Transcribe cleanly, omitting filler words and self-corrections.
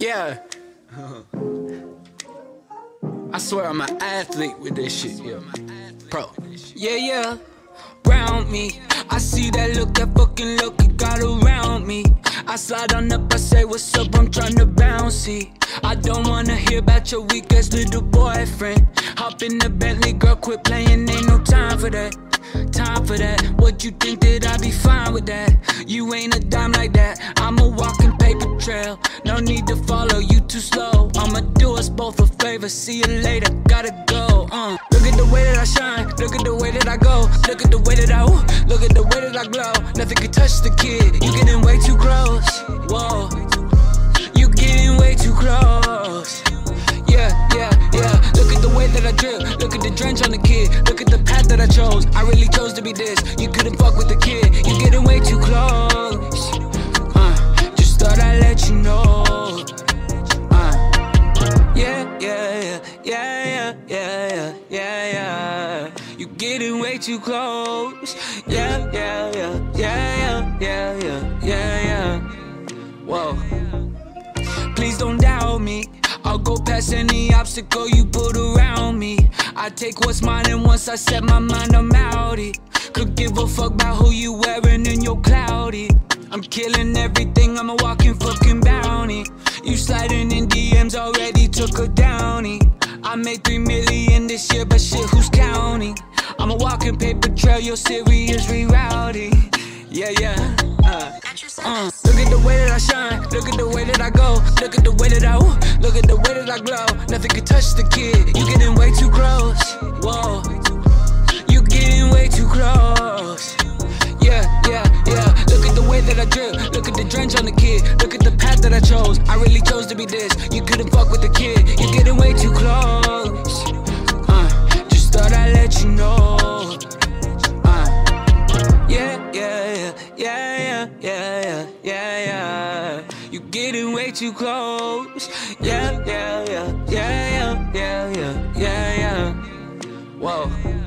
Yeah. I swear I'm an athlete with this shit, yeah. Pro. Yeah, yeah. Round me. I see that look, that fucking look it got around me. I slide on up, I say what's up, I'm tryna bouncy. I don't wanna hear about your weak ass little boyfriend. Hop in the Bentley, girl, quit playing, ain't no time for that. Time for that. What you think that I be fine with that? You ain't a dime like that. I'm a walking paper trail. No need to follow you too slow. I'ma do us both a favor. See you later. Gotta go. Look at the way that I shine. Look at the way that I go. Look at the way that I ooh. Look at the way that I glow. Nothing can touch the kid. You getting way too close. Whoa. You getting way too close. Yeah, yeah, yeah. Look at the way that I drip. Look at the drench on the kid. Look at the path that I chose. I really chose to be this. You couldn't fuck with the kid. You getting way too close. Just thought I'd let you know. Yeah, yeah, yeah, yeah, yeah, yeah, yeah, yeah. You getting way too close. Yeah, yeah, yeah, yeah, yeah, yeah, yeah, yeah, yeah. Whoa. Please don't doubt me. I'll go past any obstacle you put around me. I take what's mine, and once I set my mind, I'm outie. Could give a fuck about who you wearing in your cloudy. I'm killing everything, I'm a walking fucking bounty. You sliding in DMs already, took a downy. I made 3 million this year, but shit, who's counting? I'm a walking paper trail, your serious rerouting. Yeah, yeah. Look at the way that I shine, look at the way that I go, look at the way that I ooh, look at the way that I glow. Nothing can touch the kid. You getting way too close. Whoa. You getting way too close. Yeah, yeah, yeah. Look at the way that I drip. Look at the drench on the kid. Look at the path that I chose. I really chose to be this. You couldn't fuck with the kid. You getting way too close. Just thought I'd let you know. Yeah, yeah, yeah, yeah, yeah, yeah, yeah, yeah. You getting way too close. Yeah, yeah, yeah, yeah, yeah, yeah, yeah, yeah, yeah. Whoa.